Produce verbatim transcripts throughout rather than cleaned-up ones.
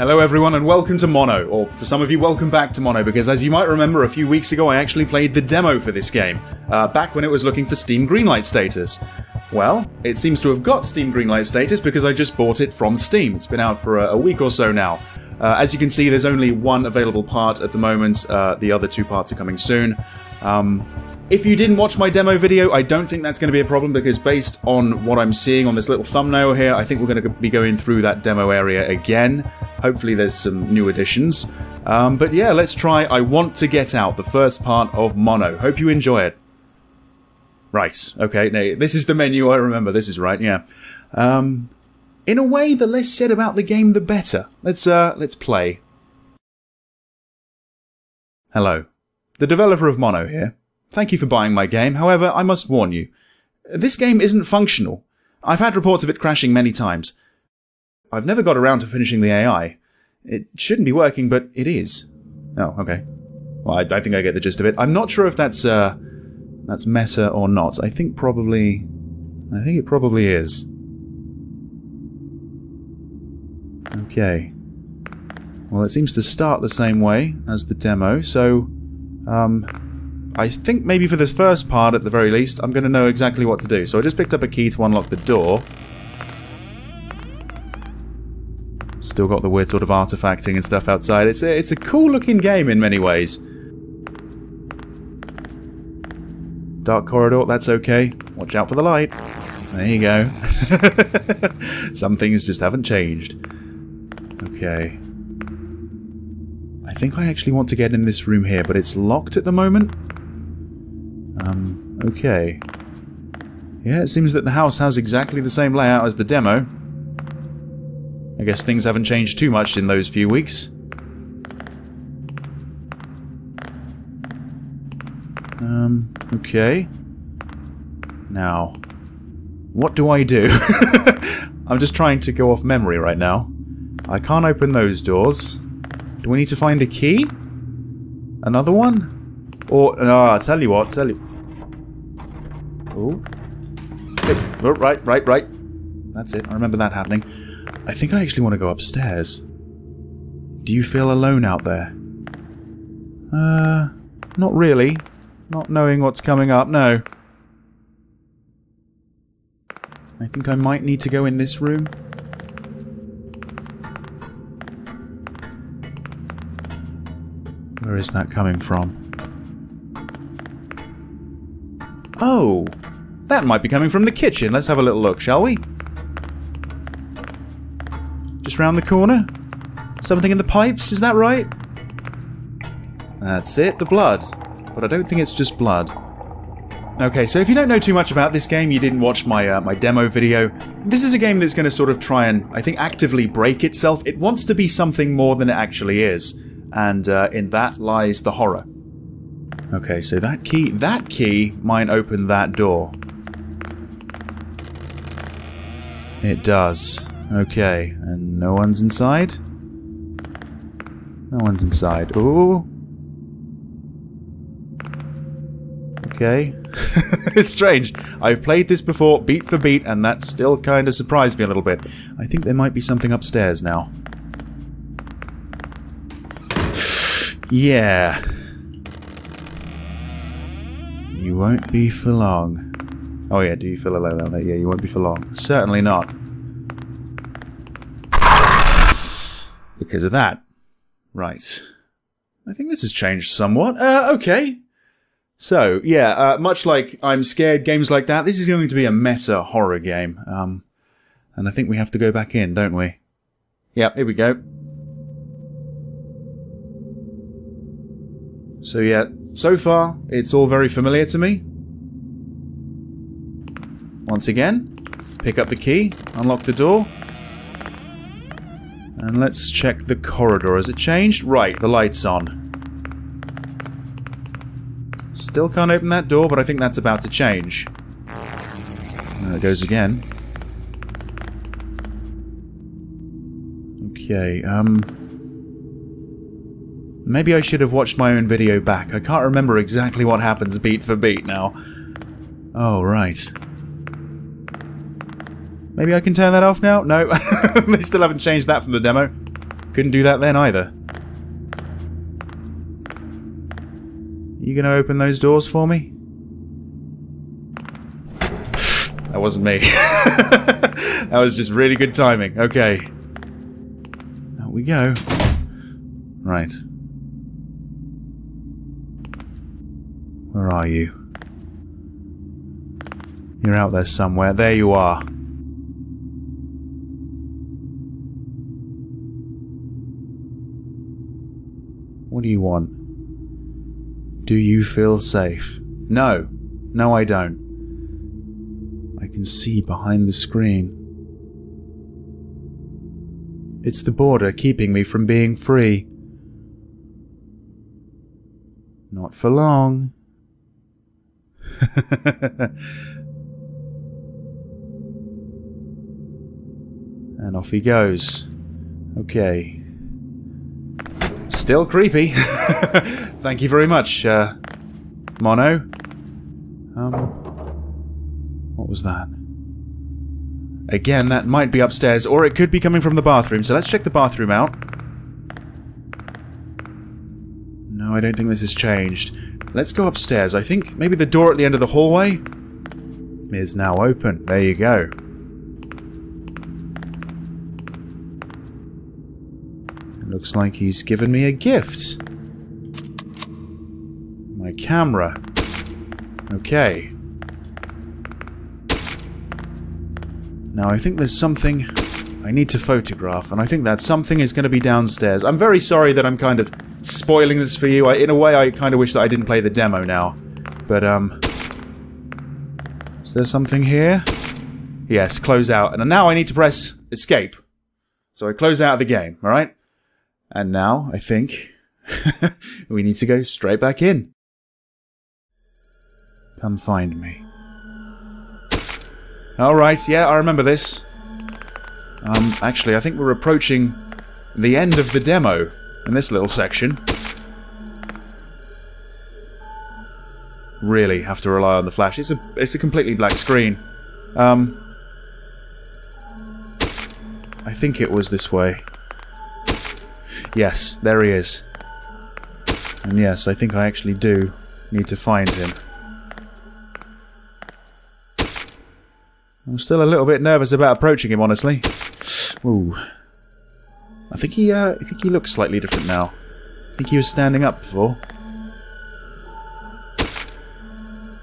Hello everyone and welcome to Mono, or for some of you, welcome back to Mono, because as you might remember, a few weeks ago I actually played the demo for this game, uh, back when it was looking for Steam Greenlight status. Well, it seems to have got Steam Greenlight status because I just bought it from Steam. It's been out for a, a week or so now. Uh, as you can see, there's only one available part at the moment, uh, the other two parts are coming soon. Um, If you didn't watch my demo video, I don't think that's going to be a problem, because based on what I'm seeing on this little thumbnail here, I think we're going to be going through that demo area again. Hopefully there's some new additions. Um, but yeah, let's try I Want to Get Out, the first part of Mono. Hope you enjoy it. Right, okay, now, this is the menu, I remember, this is right, yeah. Um, in a way, the less said about the game, the better. Let's, uh, let's play. Hello. The developer of Mono here. Thank you for buying my game, however, I must warn you. This game isn't functional. I've had reports of it crashing many times. I've never got around to finishing the A I. It shouldn't be working, but it is. Oh, okay. Well, I, I think I get the gist of it. I'm not sure if that's, uh, that's meta or not. I think probably... I think it probably is. Okay. Well, it seems to start the same way as the demo, so... Um... I think maybe for this first part, at the very least, I'm going to know exactly what to do. So I just picked up a key to unlock the door. Still got the weird sort of artifacting and stuff outside. It's a, it's a cool-looking game in many ways. Dark corridor, that's okay. Watch out for the light. There you go. Some things just haven't changed. Okay. I think I actually want to get in this room here, but it's locked at the moment. Um, okay. Yeah, it seems that the house has exactly the same layout as the demo. I guess things haven't changed too much in those few weeks. Um, okay. Now, what do I do? I'm just trying to go off memory right now. I can't open those doors. Do we need to find a key? Another one? Or, ah, uh, tell you what, tell you... Ooh. Oh, right, right, right. That's it, I remember that happening. I think I actually want to go upstairs. Do you feel alone out there? Uh, not really. Not knowing what's coming up, no. I think I might need to go in this room. Where is that coming from? Oh, that might be coming from the kitchen. Let's have a little look, shall we? Just round the corner? Something in the pipes, is that right? That's it, the blood. But I don't think it's just blood. Okay, so if you don't know too much about this game, you didn't watch my uh, my demo video, this is a game that's going to sort of try and, I think, actively break itself. It wants to be something more than it actually is. And uh, in that lies the horror. Okay, so that key, that key might open that door. It does. Okay, and no one's inside? No one's inside. Ooh. Okay. It's strange. I've played this before, beat for beat, and that still kind of surprised me a little bit. I think there might be something upstairs now. Yeah. You won't be for long. Oh yeah, do you feel alone out there? Yeah, you won't be for long. Certainly not. Because of that. Right. I think this has changed somewhat. Uh, okay. So, yeah, uh, much like I'm Scared, games like that, this is going to be a meta horror game. Um, and I think we have to go back in, don't we? Yep, here we go. So yeah, so far, it's all very familiar to me. Once again, pick up the key, unlock the door. And let's check the corridor. Has it changed? Right, the light's on. Still can't open that door, but I think that's about to change. There it goes again. Okay, um... maybe I should have watched my own video back. I can't remember exactly what happens beat for beat now. Oh, right. Maybe I can turn that off now? No, they still haven't changed that from the demo. couldn't do that then either. You gonna open those doors for me? That wasn't me. That was just really good timing. Okay. Out we go. Right. Where are you? You're out there somewhere. There you are. What do you want? Do you feel safe? No. No, I don't. I can see behind the screen. It's the border keeping me from being free. Not for long. And off he goes. Okay. Still creepy. Thank you very much, uh, Mono. Um, what was that? Again, that might be upstairs, or it could be coming from the bathroom, so let's check the bathroom out. No, I don't think this has changed. Let's go upstairs. I think maybe the door at the end of the hallway is now open. There you go. Looks like he's given me a gift. My camera. Okay. Now I think there's something I need to photograph, and I think that something is going to be downstairs. I'm very sorry that I'm kind of spoiling this for you. I, in a way, I kind of wish that I didn't play the demo now. But, um... is there something here? Yes, close out. And now I need to press escape. So I close out of the game, alright? And now, I think, we need to go straight back in. Come find me. Alright, yeah, I remember this. Um, actually, I think we're approaching the end of the demo in this little section. Really have to rely on the flash. It's a, it's a completely black screen. Um, I think it was this way. Yes, there he is. And yes, I think I actually do need to find him. I'm still a little bit nervous about approaching him, honestly. Ooh. I think he, uh, I think he looks slightly different now. I think he was standing up before.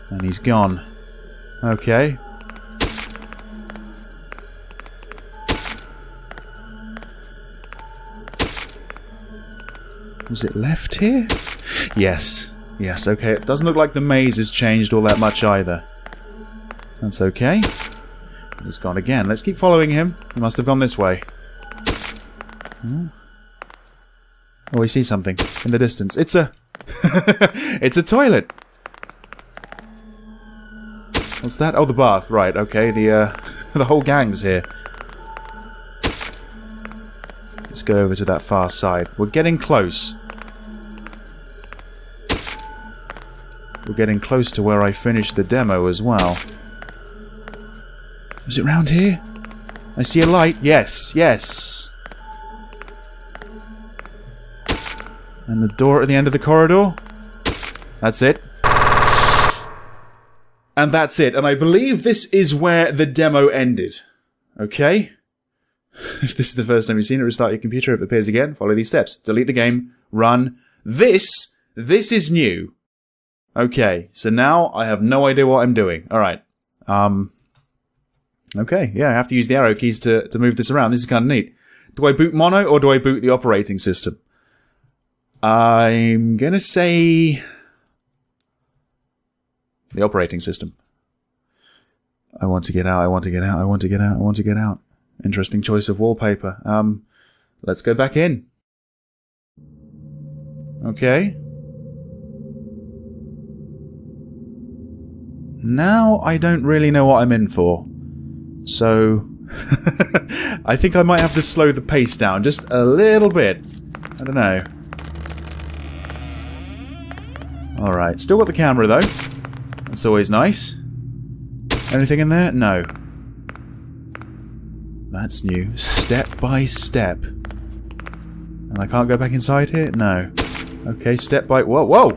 And he's gone. Okay. Was it left here? Yes. Yes, okay. It doesn't look like the maze has changed all that much either. That's okay. It's gone again. Let's keep following him. He must have gone this way. Oh, we see something in the distance. It's a... it's a toilet! What's that? Oh, the bath. Right, okay. The, uh, the whole gang's here. Let's go over to that far side. We're getting close. We're getting close to where I finished the demo as well. Was it round here? I see a light. Yes, yes. And the door at the end of the corridor? That's it. And that's it. And I believe this is where the demo ended. Okay? If this is the first time you've seen it, restart your computer. If it appears again, follow these steps. Delete the game. Run. This, this is new. Okay, so now I have no idea what I'm doing. Alright. Um, okay, yeah, I have to use the arrow keys to, to move this around. This is kind of neat. Do I boot Mono or do I boot the operating system? I'm gonna say... the operating system. I want to get out, I want to get out, I want to get out, I want to get out. Interesting choice of wallpaper. Um, let's go back in. Okay. Now I don't really know what I'm in for. So... I think I might have to slow the pace down just a little bit. I don't know. Alright, still got the camera though. That's always nice. Anything in there? No. That's new. Step by step. And I can't go back inside here? No. Okay, step by... Whoa, whoa!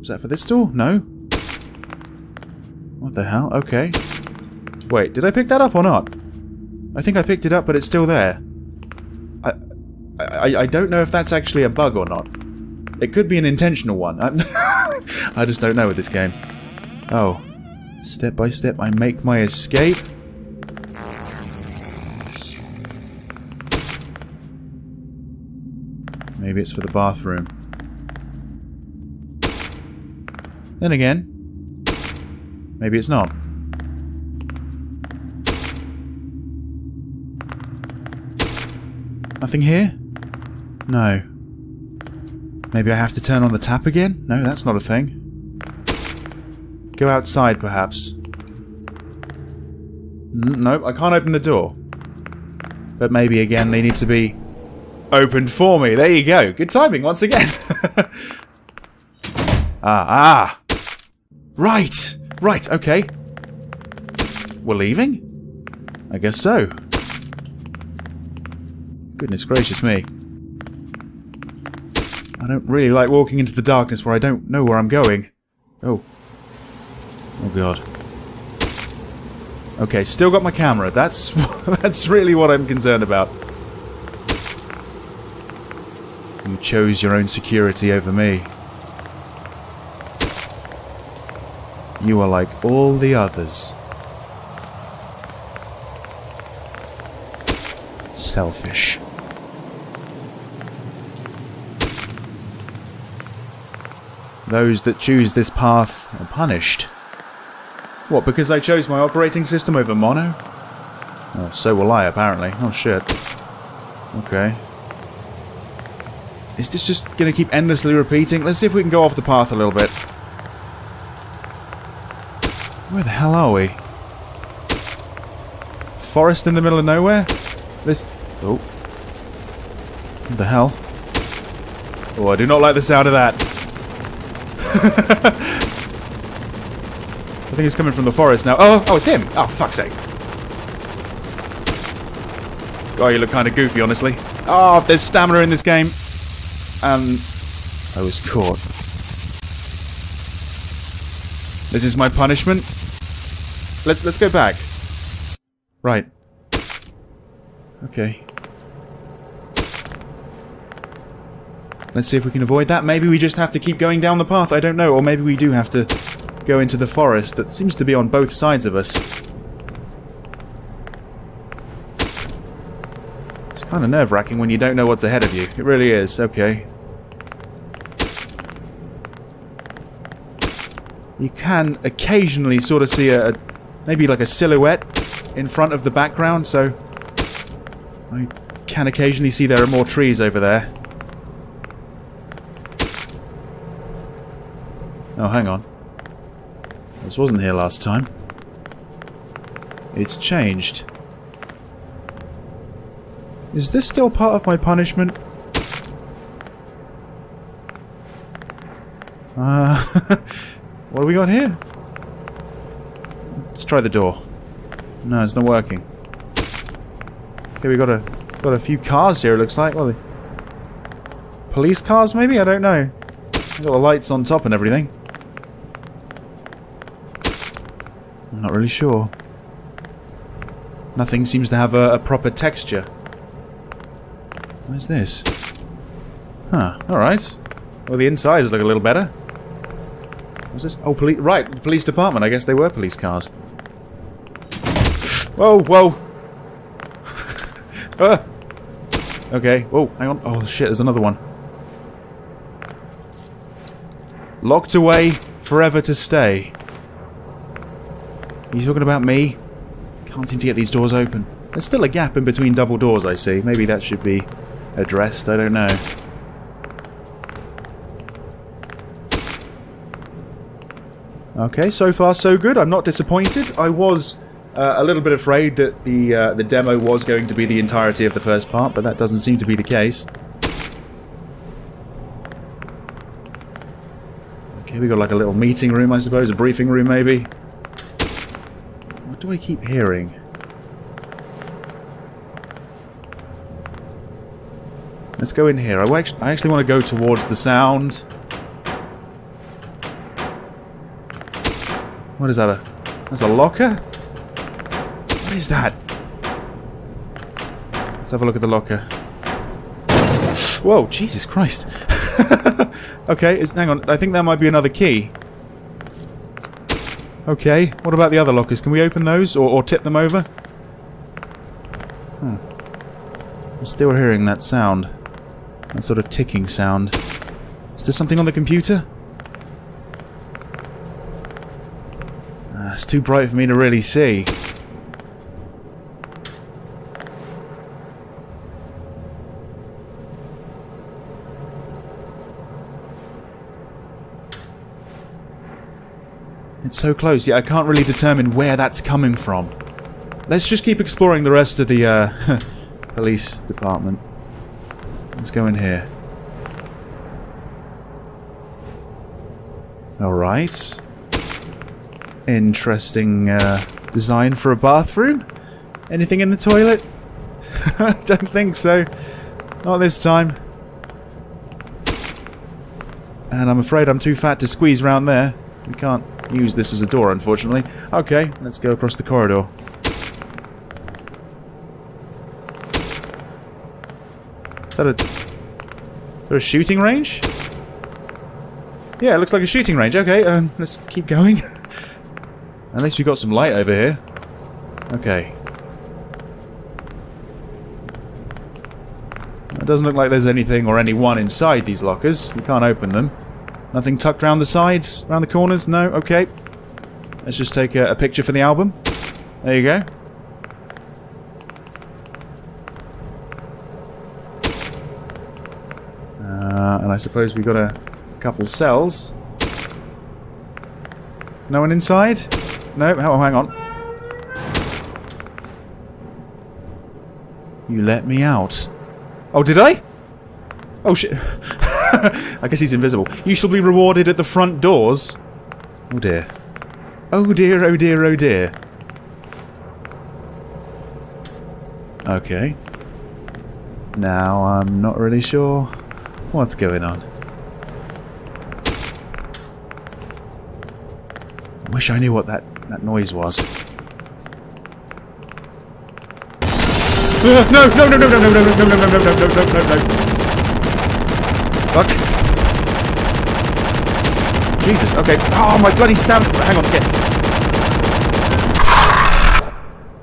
Is that for this door? No. What the hell? Okay. Wait, did I pick that up or not? I think I picked it up, but it's still there. I... I, I don't know if that's actually a bug or not. It could be an intentional one. I just don't know with this game. Oh. Step by step, I make my escape. Maybe it's for the bathroom. Then again, maybe it's not. Nothing here? No. Maybe I have to turn on the tap again? No, that's not a thing. Go outside, perhaps. N- nope, I can't open the door. But maybe again they need to be opened for me. There you go. Good timing once again. ah, ah. Right. Right, okay. We're leaving? I guess so. Goodness gracious me. I don't really like walking into the darkness where I don't know where I'm going. Oh. Oh god. Okay, still got my camera. That's that's really what I'm concerned about. You chose your own security over me. You are like all the others. Selfish. Those that choose this path are punished. What, because I chose my operating system over Mono? Oh, so will I, apparently. Oh, shit. Okay. Is this just going to keep endlessly repeating? Let's see if we can go off the path a little bit. Where the hell are we? Forest in the middle of nowhere? This... Oh. What the hell? Oh, I do not like the sound of that. I think it's coming from the forest now. Oh, oh, it's him! Oh, fuck's sake. Oh, you look kind of goofy, honestly. Oh, there's stamina in this game. Um, I was caught. This is my punishment. Let's let's go back. Right. Okay. Let's see if we can avoid that. Maybe we just have to keep going down the path. I don't know, or maybe we do have to go into the forest that seems to be on both sides of us. It's kind of nerve-wracking when you don't know what's ahead of you. It really is. Okay. You can occasionally sort of see a, a maybe like a silhouette in front of the background, so I can occasionally see there are more trees over there. Oh, hang on. This wasn't here last time. It's changed. Is this still part of my punishment? Uh, what have we got here? Let's try the door. No, it's not working. Okay, we got a got a few cars here. It looks like. Well, police cars, maybe? I don't know. Got the lights on top and everything. I'm not really sure. Nothing seems to have a, a proper texture. Where's this? Huh, alright. Well, the insides look a little better. What's this? Oh, police. Right, the police department. I guess they were police cars. Whoa, whoa! ah. Okay, whoa, hang on. Oh shit, there's another one. Locked away, forever to stay. Are you talking about me? Can't seem to get these doors open. There's still a gap in between double doors, I see. Maybe that should be addressed, I don't know. Okay, so far so good. I'm not disappointed. I was uh, a little bit afraid that the, uh, the demo was going to be the entirety of the first part, but that doesn't seem to be the case. Okay, we got like a little meeting room, I suppose. A briefing room, maybe. What do I keep hearing? Let's go in here. I actually, I actually want to go towards the sound. What is that? A, that's a locker? What is that? Let's have a look at the locker. Whoa, Jesus Christ. Okay, it's, hang on. I think that might be another key. Okay, what about the other lockers? Can we open those or, or tip them over? Hmm. I'm still hearing that sound. That sort of ticking sound. Is there something on the computer? Ah, it's too bright for me to really see. It's so close, yeah, I can't really determine where that's coming from. Let's just keep exploring the rest of the uh, police department. Let's go in here. Alright. Interesting uh, design for a bathroom. Anything in the toilet? Don't think so. Not this time. And I'm afraid I'm too fat to squeeze round there. We can't use this as a door, unfortunately. Okay, let's go across the corridor. Is that a... Is there a shooting range? Yeah, it looks like a shooting range. Okay, um, let's keep going. At least we've got some light over here. Okay. It doesn't look like there's anything or anyone inside these lockers. We can't open them. Nothing tucked round the sides? Round the corners? No? Okay. Let's just take a, a picture for the album. There you go. Uh, and I suppose we've got a couple cells. No one inside? No? Oh, hang on. You let me out. Oh, did I? Oh, shit. I guess he's invisible. You shall be rewarded at the front doors. Oh dear. Oh dear, oh dear, oh dear. Okay. Now I'm not really sure what's going on. I wish I knew what that, that noise was. No, no, no, no, no, no, no, no, no, no, no, no, no, no, no. Fuck. Jesus, okay. Oh, my bloody stamp. Hang on, get.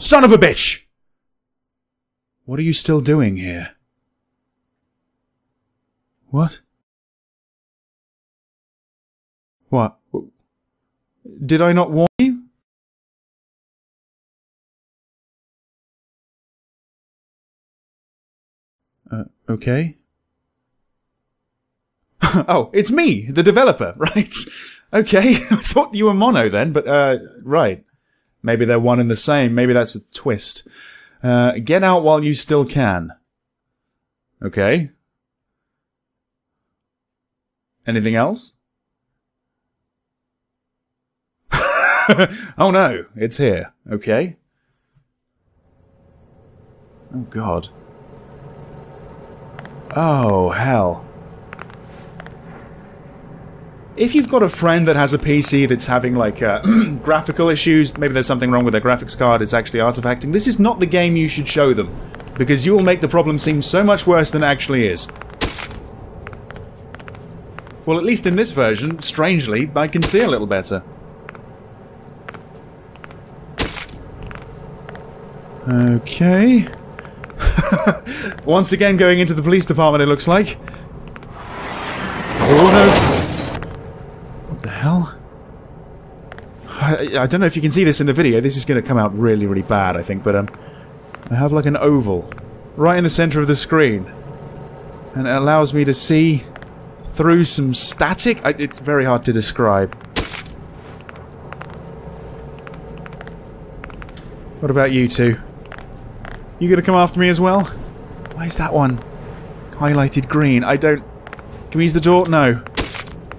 Son of a bitch! What are you still doing here? What? What? Did I not warn you? Uh, okay. Oh, it's me, the developer, right? Okay, I thought you were Mono then, but, uh, right. Maybe they're one and the same. Maybe that's a twist. Uh, get out while you still can. Okay. Anything else? Oh no, it's here. Okay. Oh God. Oh, hell. If you've got a friend that has a P C that's having, like, uh, graphical issues, maybe there's something wrong with their graphics card, it's actually artifacting, this is not the game you should show them, because you will make the problem seem so much worse than it actually is. Well, at least in this version, strangely, I can see a little better. Okay. Once again going into the police department, it looks like. Oh, no. Hell? I, I don't know if you can see this in the video. This is going to come out really, really bad, I think, but um, I have like an oval right in the center of the screen, and it allows me to see through some static. I, it's very hard to describe. What about you two? You gonna come after me as well? Why is that one highlighted green? I don't... Can we use the door? No.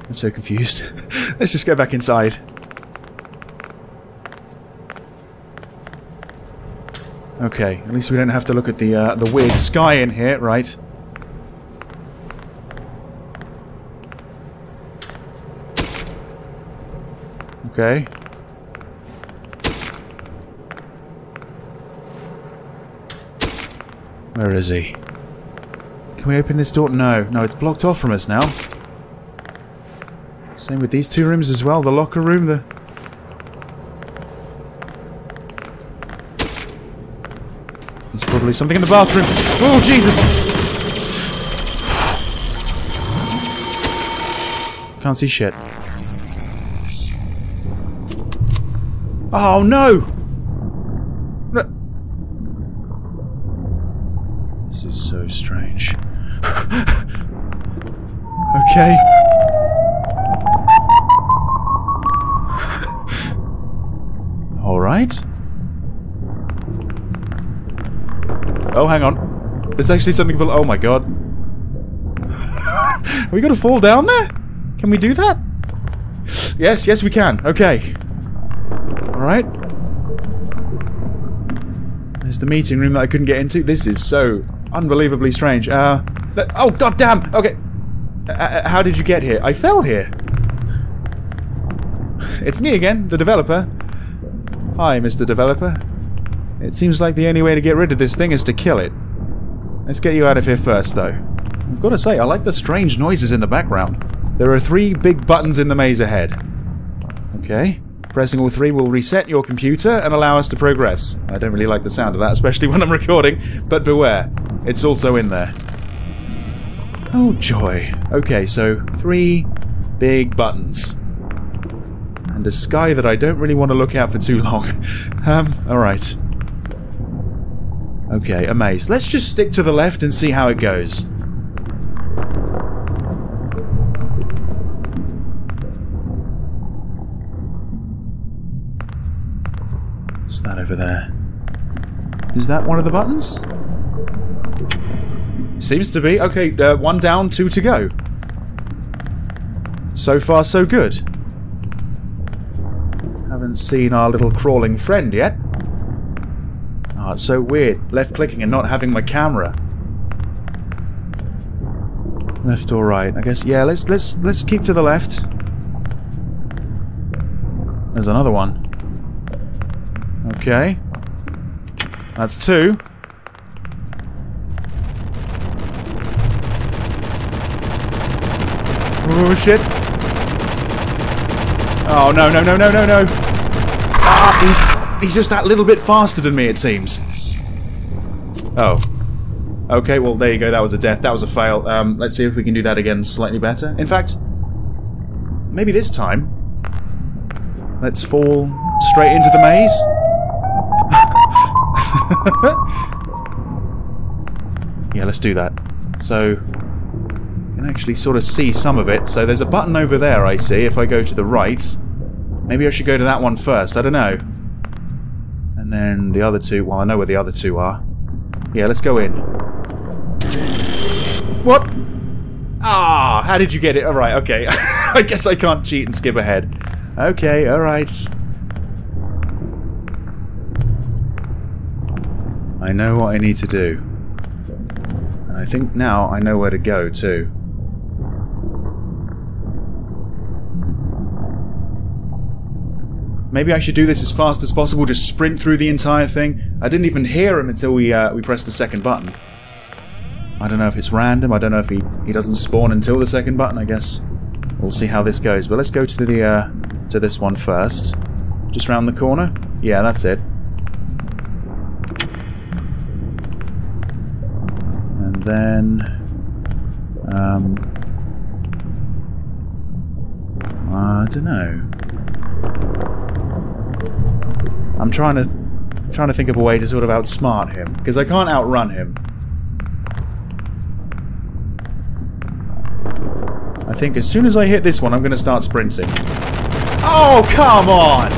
I'm so confused. Let's just go back inside. Okay, at least we don't have to look at the uh, the weird sky in here, right? Okay. Where is he? Can we open this door? No. No, it's blocked off from us now. Same with these two rooms as well. The locker room, the... There's probably something in the bathroom. Oh, Jesus! Can't see shit. Oh, no! No. This is so strange. Okay. Alright. Oh, hang on. There's actually something below. Oh my god. Are we gonna fall down there? Can we do that? Yes, yes we can. Okay. Alright. There's the meeting room that I couldn't get into. This is so unbelievably strange. Uh, oh god damn! Okay. Uh, how did you get here? I fell here. It's me again, the developer. Hi, Mister Developer. It seems like the only way to get rid of this thing is to kill it. Let's get you out of here first, though. I've got to say, I like the strange noises in the background. There are three big buttons in the maze ahead. Okay. Pressing all three will reset your computer and allow us to progress. I don't really like the sound of that, especially when I'm recording, but beware. It's also in there. Oh, joy. Okay, so three big buttons. And a sky that I don't really want to look out for too long. um, alright. Okay, a maze. Let's just stick to the left and see how it goes. What's that over there? Is that one of the buttons? Seems to be. Okay, uh, one down, two to go. So far, so good. Haven't seen our little crawling friend yet. Oh, it's so weird. Left clicking and not having my camera. Left or right? I guess. Yeah. Let's let's let's keep to the left. There's another one. Okay. That's two. Oh shit! Oh no no no no no no! Ah, he's. He's just that little bit faster than me, it seems. Oh. Okay, well, there you go. That was a death. That was a fail. Um, let's see if we can do that again slightly better. In fact, maybe this time. Let's fall straight into the maze. Yeah, let's do that. So, I can actually sort of see some of it. So there's a button over there, I see, if I go to the right. Maybe I should go to that one first. I don't know. And then the other two... Well, I know where the other two are. Yeah, let's go in. What? Ah, how did you get it? Alright, okay. I guess I can't cheat and skip ahead. Okay, alright. I know what I need to do. And I think now I know where to go, too. Maybe I should do this as fast as possible, just sprint through the entire thing. I didn't even hear him until we uh, we pressed the second button. I don't know if it's random, I don't know if he, he doesn't spawn until the second button, I guess. We'll see how this goes, but let's go to the uh, to this one first. Just round the corner? Yeah, that's it. And then... Um... I don't know. I'm trying to, th trying to think of a way to sort of outsmart him, because I can't outrun him. I think as soon as I hit this one, I'm going to start sprinting. Oh, come on!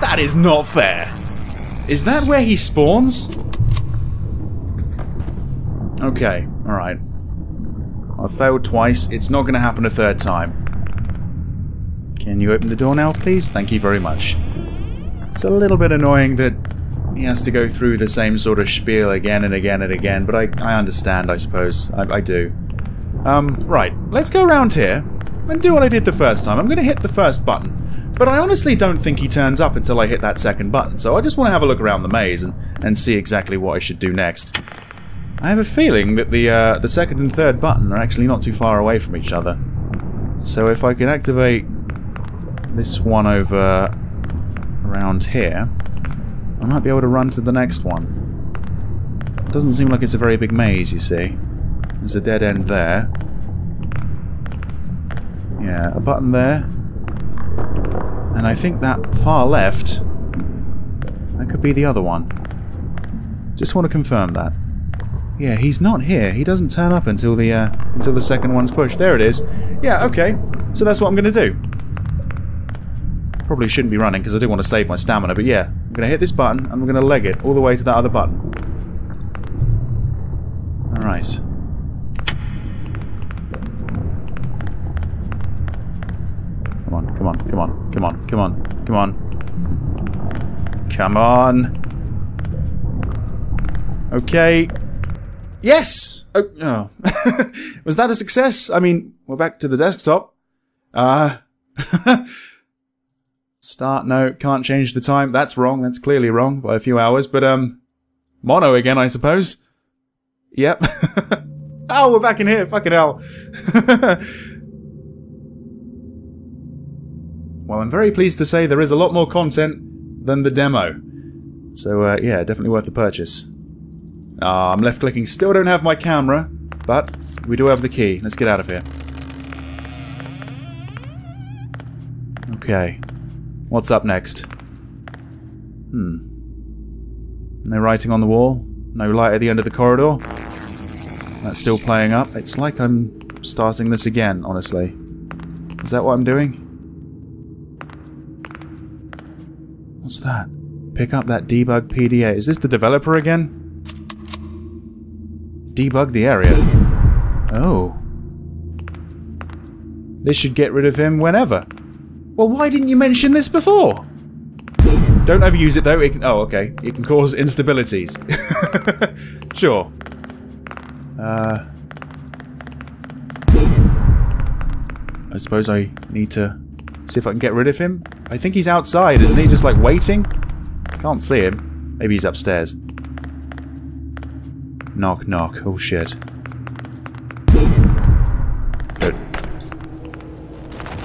That is not fair! Is that where he spawns? Okay, alright. I've failed twice, it's not going to happen a third time. Can you open the door now, please? Thank you very much. It's a little bit annoying that he has to go through the same sort of spiel again and again and again, but I, I understand, I suppose. I, I do. Um, right, let's go around here. and do what I did the first time. I'm going to hit the first button, but I honestly don't think he turns up until I hit that second button, so I just want to have a look around the maze and, and see exactly what I should do next. I have a feeling that the, uh, the second and third button are actually not too far away from each other. So if I can activate this one over around here, I might be able to run to the next one. It doesn't seem like it's a very big maze, you see. There's a dead end there. Yeah, a button there. And I think that far left, that could be the other one. Just want to confirm that. Yeah, he's not here. He doesn't turn up until the uh, until the second one's pushed. There it is. Yeah, okay. So that's what I'm going to do. Probably shouldn't be running because I do want to save my stamina, but yeah. I'm going to hit this button and I'm going to leg it all the way to that other button. Alright. Come on, come on, come on, come on, come on, come on. Come on. Okay. Yes! Oh, oh. Was that a success? I mean, we're back to the desktop. Uh, start, no, can't change the time. That's wrong, that's clearly wrong by a few hours, but, um, mono again, I suppose. Yep. Oh, we're back in here, fucking hell. Well, I'm very pleased to say there is a lot more content than the demo. So, uh, yeah, definitely worth the purchase. Ah, uh, I'm left clicking. Still don't have my camera, but we do have the key. Let's get out of here. Okay. What's up next? Hmm. No writing on the wall. No light at the end of the corridor. That's still playing up. It's like I'm starting this again, honestly. Is that what I'm doing? What's that? Pick up that debug P D A. Is this the developer again? Debug the area. Oh. This should get rid of him whenever. Well, why didn't you mention this before? Don't overuse it, though. It can, oh, okay. It can cause instabilities. Sure. Uh, I suppose I need to see if I can get rid of him. I think he's outside, isn't he? Just, like, waiting? Can't see him. Maybe he's upstairs. Knock, knock. Oh, shit. Good.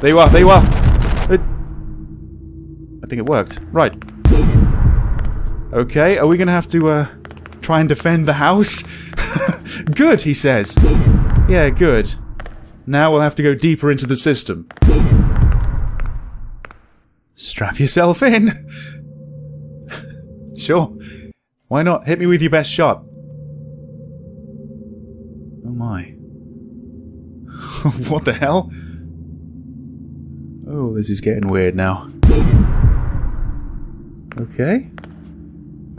There you are, there you are! It... I think it worked. Right. Okay, are we gonna have to, uh, try and defend the house? Good, he says. Yeah, good. Now we'll have to go deeper into the system. Strap yourself in! Sure. Why not? Hit me with your best shot. My. What the hell? Oh, this is getting weird now. Okay.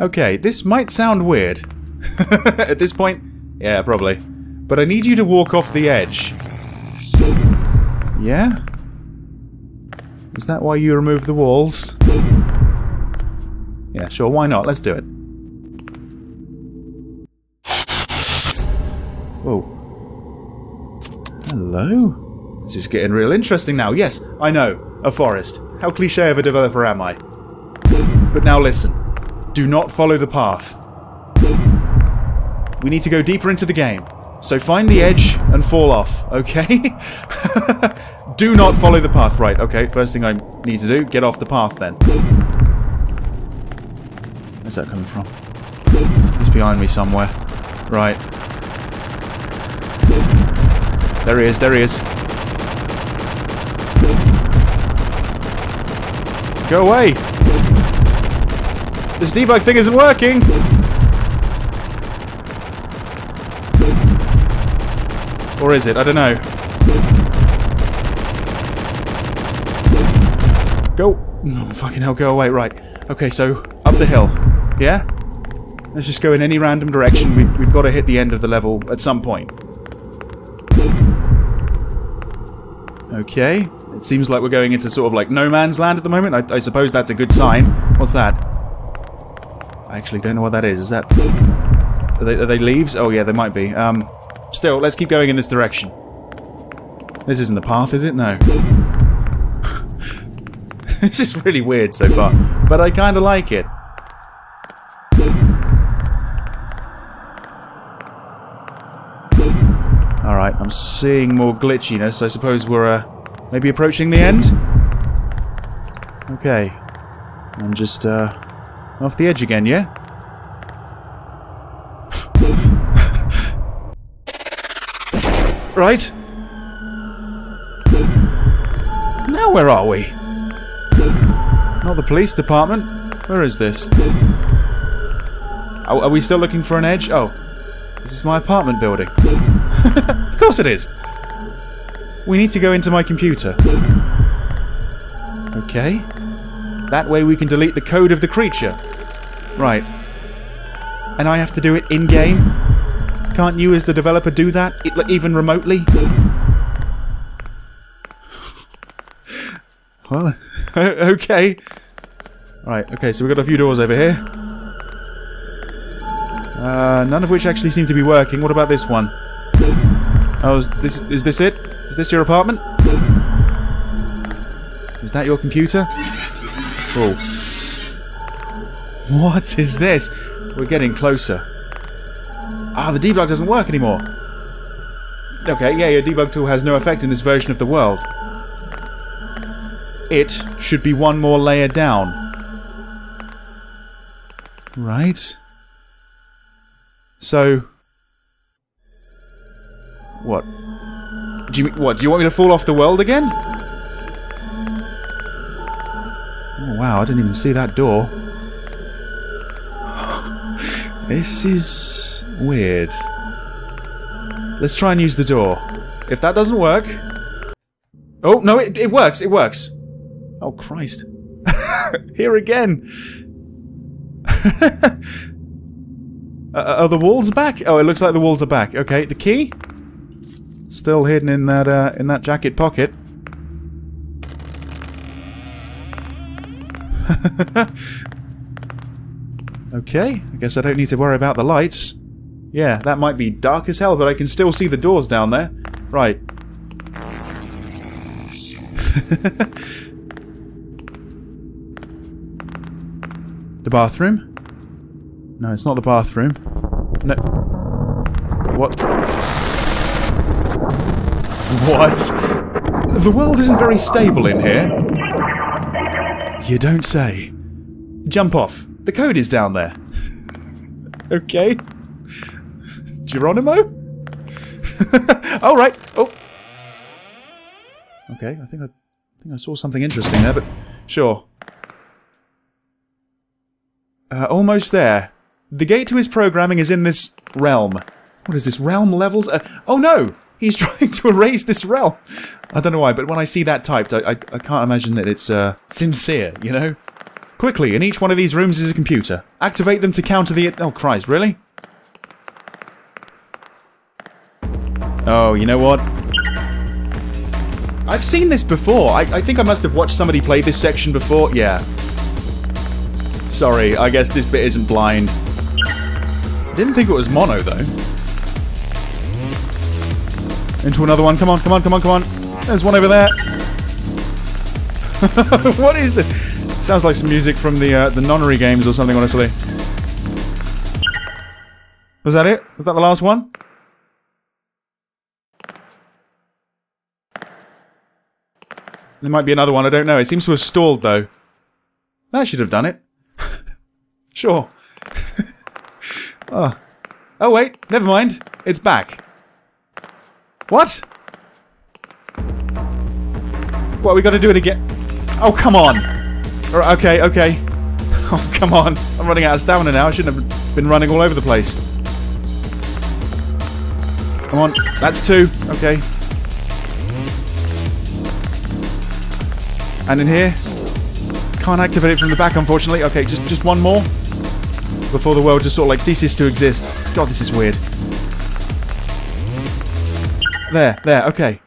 Okay, this might sound weird. At this point, yeah, probably. But I need you to walk off the edge. Yeah? Is that why you removed the walls? Yeah, sure, why not? Let's do it. Whoa. Hello? This is getting real interesting now. Yes, I know. A forest. How cliché of a developer am I? But now listen. Do not follow the path. We need to go deeper into the game. So find the edge and fall off, okay? Do not follow the path. Right, okay. First thing I need to do, get off the path then. Where's that coming from? It's behind me somewhere. Right. There he is, there he is. Go away! This debug thing isn't working! Or is it? I don't know. Go! Oh, fucking hell, go away. Right. Okay, so, up the hill. Yeah? Let's just go in any random direction. We've, we've got to hit the end of the level at some point. Okay, it seems like we're going into sort of like no man's land at the moment. I, I suppose that's a good sign. What's that? I actually don't know what that is. Is that... Are they, are they leaves? Oh yeah, they might be. Um, still, let's keep going in this direction. This isn't the path, is it? No. This is really weird so far, but I kind of like it. Alright, I'm seeing more glitchiness. I suppose we're uh, maybe approaching the end? Okay. I'm just uh, off the edge again, yeah? Right? Now where are we? Not the police department. Where is this? Are, are we still looking for an edge? Oh. This is my apartment building. Of course it is! We need to go into my computer. Okay. That way we can delete the code of the creature. Right. And I have to do it in-game? Can't you as the developer do that, even remotely? Well, okay. Right, okay, so we've got a few doors over here. Uh, none of which actually seem to be working. What about this one? Oh, is this, is this it? Is this your apartment? Is that your computer? Oh. What is this? We're getting closer. Ah, the debug doesn't work anymore. Okay, yeah, your debug tool has no effect in this version of the world. It should be one more layer down. Right. So... What? Do you, what, do you want me to fall off the world again? Oh, wow, I didn't even see that door. This is... weird. Let's try and use the door. If that doesn't work... Oh, no, it, it works, it works. Oh, Christ. Here again. uh, are the walls back? Oh, it looks like the walls are back. Okay, the key? Still hidden in that, uh, in that jacket pocket. Okay, I guess I don't need to worry about the lights. Yeah, that might be dark as hell, but I can still see the doors down there. Right. The bathroom? No, it's not the bathroom. No. What? What? The world isn't very stable in here. You don't say. Jump off. The code is down there. Okay. Geronimo? Alright. Oh. Okay, I think I, I think I saw something interesting there, but sure. Uh, almost there. The gate to his programming is in this realm. What is this? Realm levels? Uh, oh no! He's trying to erase this realm! I don't know why, but when I see that typed, I, I, I can't imagine that it's uh, sincere, you know? Quickly, in each one of these rooms is a computer. Activate them to counter the... Oh, Christ, really? Oh, you know what? I've seen this before. I, I think I must have watched somebody play this section before. Yeah. Sorry, I guess this bit isn't blind. I didn't think it was Mono, though. Into another one. Come on, come on, come on, come on. There's one over there. What is this? Sounds like some music from the, uh, the Nonary games or something, honestly. Was that it? Was that the last one? There might be another one, I don't know. It seems to have stalled, though. That should have done it. Sure. Oh. Oh, wait. Never mind. It's back. What? What, we got to do it again? Oh, come on. Right, okay, okay. Oh, come on. I'm running out of stamina now. I shouldn't have been running all over the place. Come on. That's two. Okay. And in here, can't activate it from the back, unfortunately. Okay, just just one more before the world just sort of like ceases to exist. God, this is weird. There, there. Okay.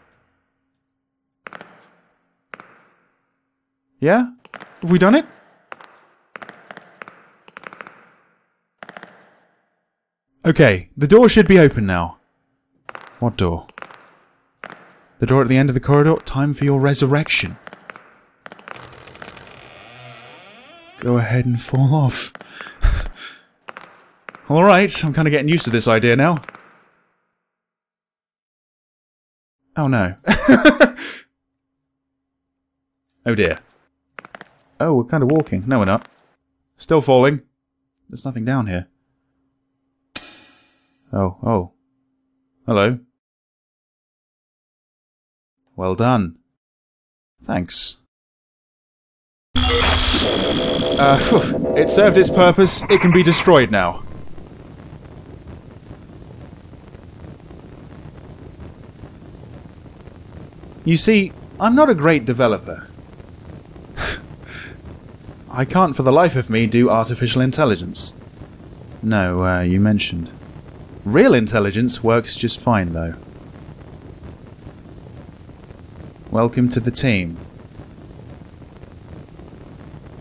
Yeah, have we done it? Okay, the door should be open now. What door? The door at the end of the corridor. Time for your resurrection. Go ahead and fall off. Alright, I'm kind of getting used to this idea now. Oh no. Oh dear. Oh, we're kind of walking. No, we're not. Still falling. There's nothing down here. Oh, oh. Hello. Well done. Thanks. Uh, phew. It served its purpose. It can be destroyed now. You see, I'm not a great developer. I can't for the life of me do artificial intelligence. No, uh, you mentioned. Real intelligence works just fine, though. Welcome to the team.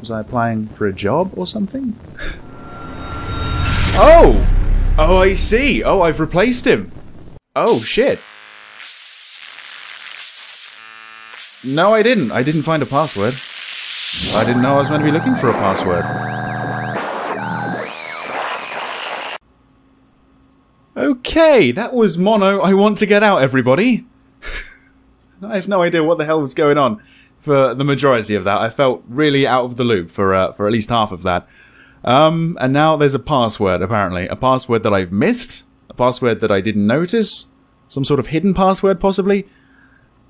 Was I applying for a job or something? Oh! Oh, I see! Oh, I've replaced him! Oh, shit! No, I didn't. I didn't find a password. I didn't know I was meant to be looking for a password. Okay, that was Mono, I Want to Get Out, everybody. I have no idea what the hell was going on for the majority of that. I felt really out of the loop for uh, for at least half of that. Um, and now there's a password, apparently. A password that I've missed. A password that I didn't notice. Some sort of hidden password, possibly.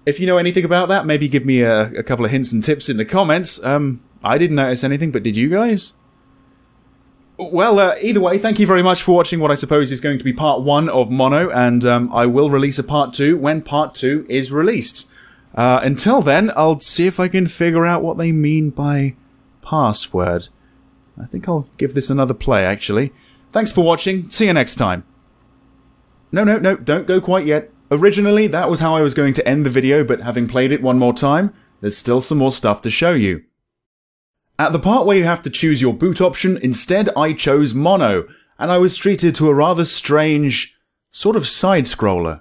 If you know anything about that, maybe give me a, a couple of hints and tips in the comments. Um, I didn't notice anything, but did you guys? Well, uh, either way, thank you very much for watching what I suppose is going to be part one of Mono, and um, I will release a part two when part two is released. Uh, until then, I'll see if I can figure out what they mean by password. I think I'll give this another play, actually. Thanks for watching. See you next time. No, no, no, don't go quite yet. Originally, that was how I was going to end the video, but having played it one more time, there's still some more stuff to show you. At the part where you have to choose your boot option, instead I chose Mono, and I was treated to a rather strange, sort of side-scroller.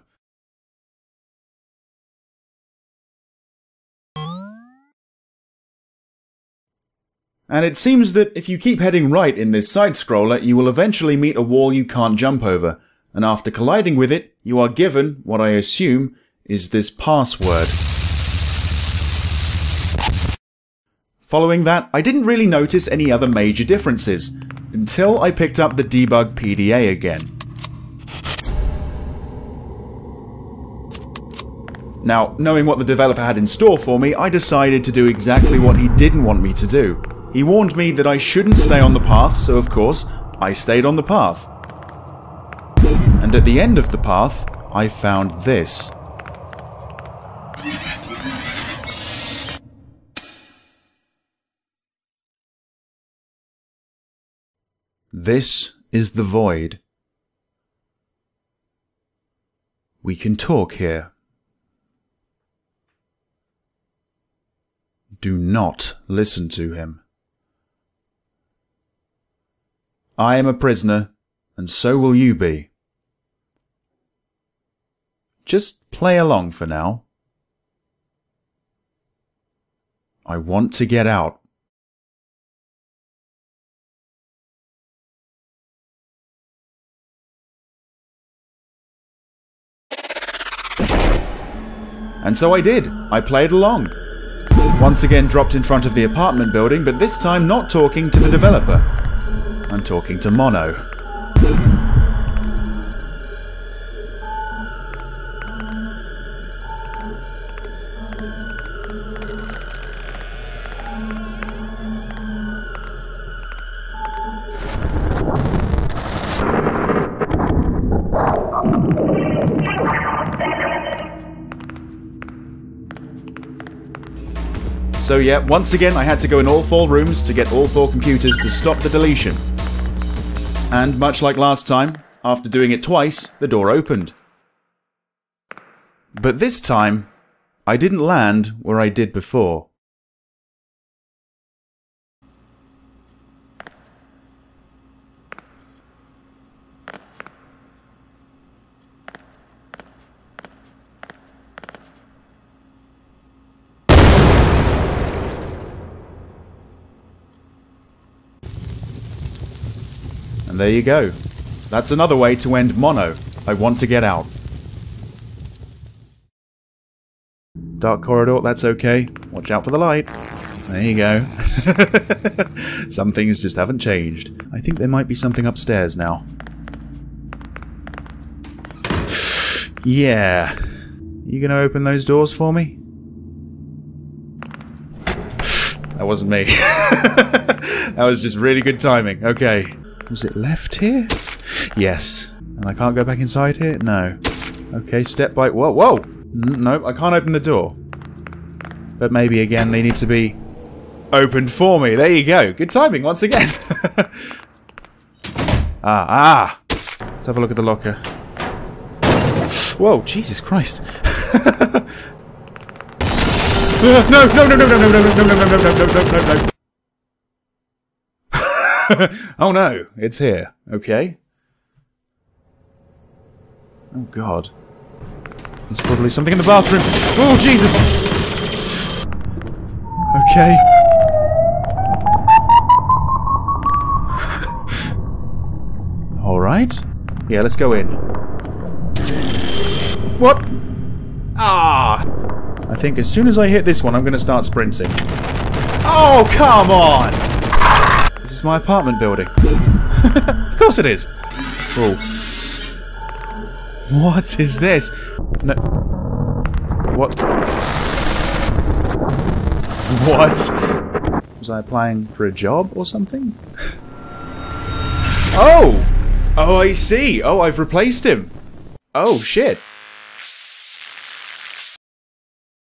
And it seems that if you keep heading right in this side-scroller, you will eventually meet a wall you can't jump over. And after colliding with it, you are given what I assume is this password. Following that, I didn't really notice any other major differences, until I picked up the debug P D A again. Now, knowing what the developer had in store for me, I decided to do exactly what he didn't want me to do. He warned me that I shouldn't stay on the path, so of course, I stayed on the path. And at the end of the path, I found this. This is the void. We can talk here. Do not listen to him. I am a prisoner, and so will you be. Just play along for now. I want to get out. And so I did. I played along. Once again dropped in front of the apartment building, but this time not talking to the developer. I'm talking to Mono. So yeah, once again I had to go in all four rooms to get all four computers to stop the deletion. And much like last time, after doing it twice, the door opened. But this time, I didn't land where I did before. And there you go. That's another way to end Mono, I Want to Get Out. Dark corridor, that's okay. Watch out for the light. There you go. Some things just haven't changed. I think there might be something upstairs now. Yeah. You gonna open those doors for me? That wasn't me. That was just really good timing. Okay. Was it left here? Yes. And I can't go back inside here? No. Okay, step by... Whoa, whoa! Nope, I can't open the door. But maybe again they need to be opened for me. There you go. Good timing once again. ah, ah. Let's have a look at the locker. Whoa, Jesus Christ. No, no, no, no, no, no, no, no, no, no, no, no, no, no, no. Oh no, it's here. Okay. Oh God. There's probably something in the bathroom. Oh, Jesus! Okay. Alright. Yeah, let's go in. What? Ah! I think as soon as I hit this one, I'm going to start sprinting. Oh, come on! This is my apartment building. Of course it is! Oh. What is this? No. What? What? Was I applying for a job or something? Oh! Oh, I see! Oh, I've replaced him! Oh, shit!